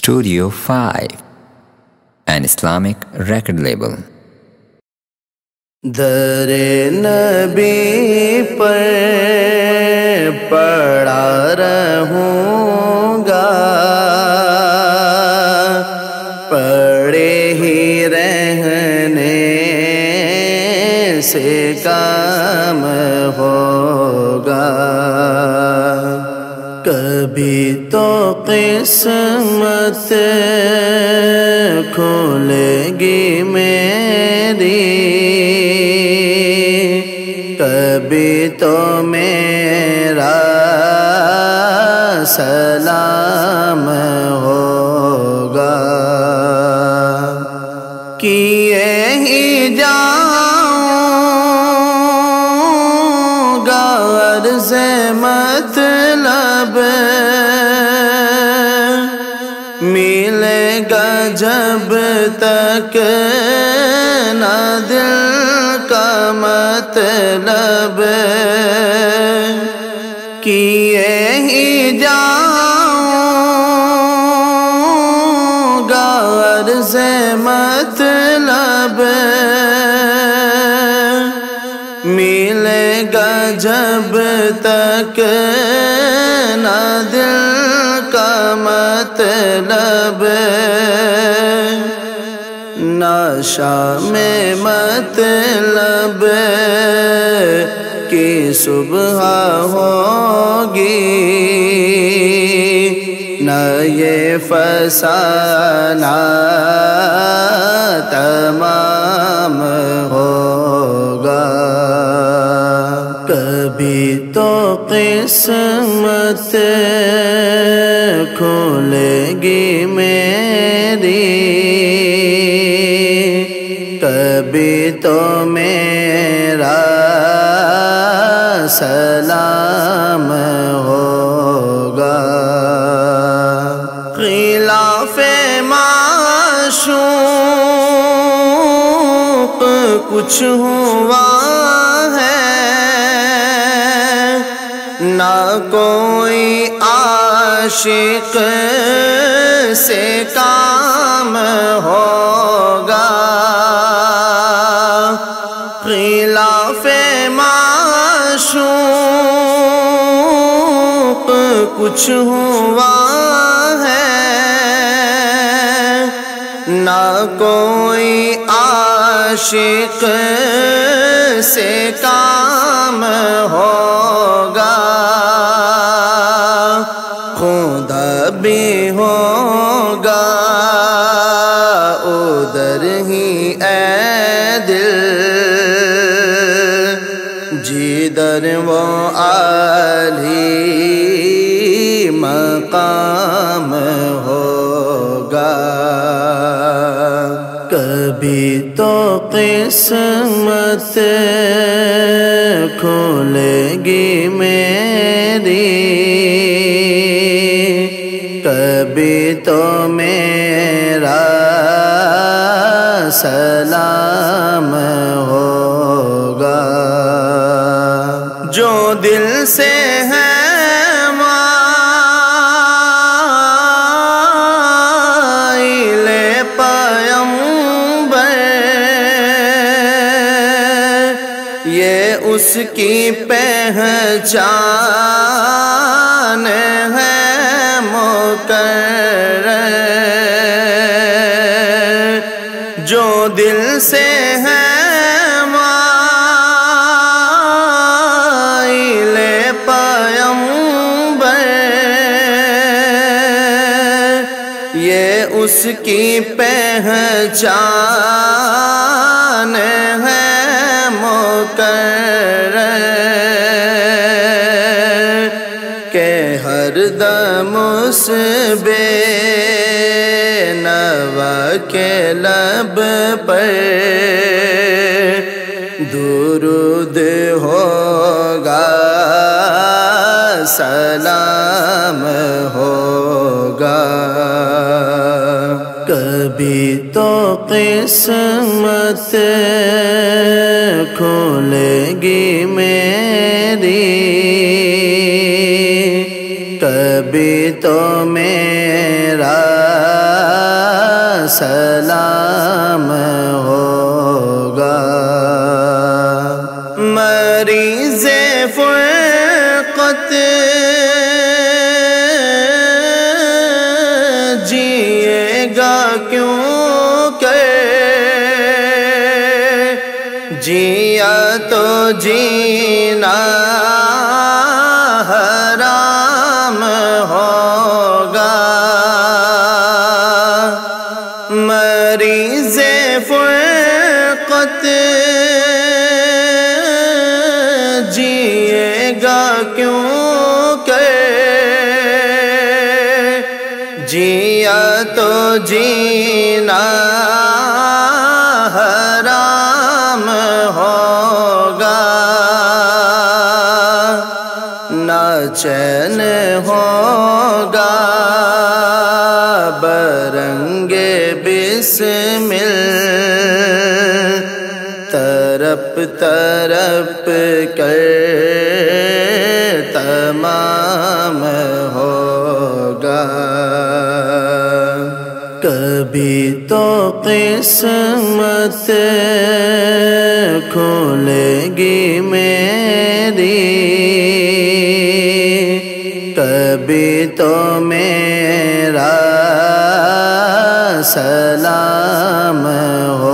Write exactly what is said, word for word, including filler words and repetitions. Studio Five, an Islamic record label. दर ए नबी पर पड़ा रहूँगा, पड़े ही रहने से काम होगा। कभी तो किस्मत खुलेगी मेरी, कभी तो मेरा सलाम होगा। किए ही जाऊंगा अर्ज़ मतलब, मिलेगा जब तक ना दिल का मतलब। किए ही जाऊंगा अर्ज़ मतलब, मिलेगा जब तक ना दिल का मतलब। नाशा में मतलब की सुबह होगी, न ये फसाना तमाम होगा। कभी तो किस्मत खुलेगी मेरी, कभी तो मेरा सलाम होगा। खिलाफे माशूक कुछ हुआ है, ना कोई आशिक से काम होगा। खिलाफे माशूक कुछ हुआ है, ना कोई आशिक से काम होगा। खुदा भी होगा उधर ही ऐ दिल, जिधर वो आली मकाम होगा। कभी तो किस्मत खुलेगी मेरी, कभी तो मेरा सलाम होगा। जो दिल से है माइले पैगंबर, ये उसकी पहचान है मुकर्रर। जो दिल से है माइले पैगंबर, ये उसकी पहचान है मुकर्रर। के हर दम उस बे नवा के लब पर दुरूद होगा, सलाम होगा। कभी तो किस्मत खुलेगी मेरी, कभी तो मेरा सलाम होगा। मरीज़े फ़ुरक़त जिएगा क्यों कर, जिया तो जीना जीना हराम होगा। ना चैन होगा बरंगे बिस्मिल, तरप तरप कर तमाम होगा। कभी तो किस्मत खुलेगी मेरी, कभी तो मेरा सलाम हो